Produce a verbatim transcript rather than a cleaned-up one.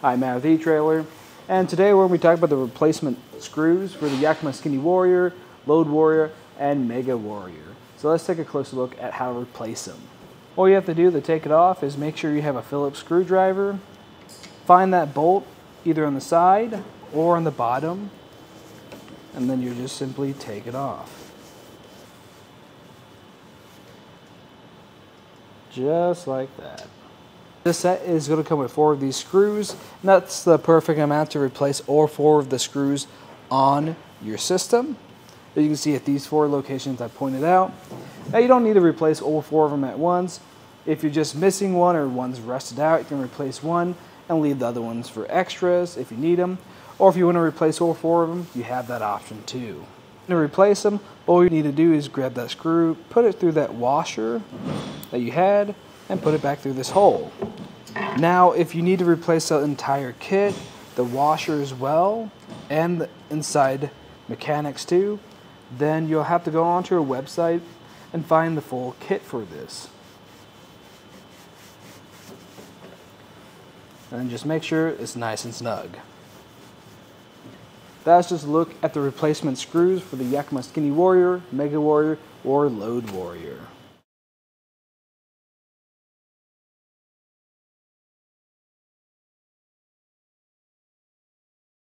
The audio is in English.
I'm Matt with E-Trailer, and today we're going to be talking about the replacement screws for the Yakima Skinny Warrior, Load Warrior, and Mega Warrior. So let's take a closer look at how to replace them. All you have to do to take it off is make sure you have a Phillips screwdriver, find that bolt either on the side or on the bottom, and then you just simply take it off. Just like that. This set is going to come with four of these screws, and that's the perfect amount to replace all four of the screws on your system. As you can see at these four locations I pointed out. Now you don't need to replace all four of them at once. If you're just missing one or one's rusted out, you can replace one and leave the other ones for extras if you need them. Or if you want to replace all four of them, you have that option too. To replace them, all you need to do is grab that screw, put it through that washer that you had, and put it back through this hole. Now, if you need to replace the entire kit, the washer as well, and the inside mechanics too, then you'll have to go onto our website and find the full kit for this. And just make sure it's nice and snug. That's just a look at the replacement screws for the Yakima Skinny Warrior, Mega Warrior, or Load Warrior.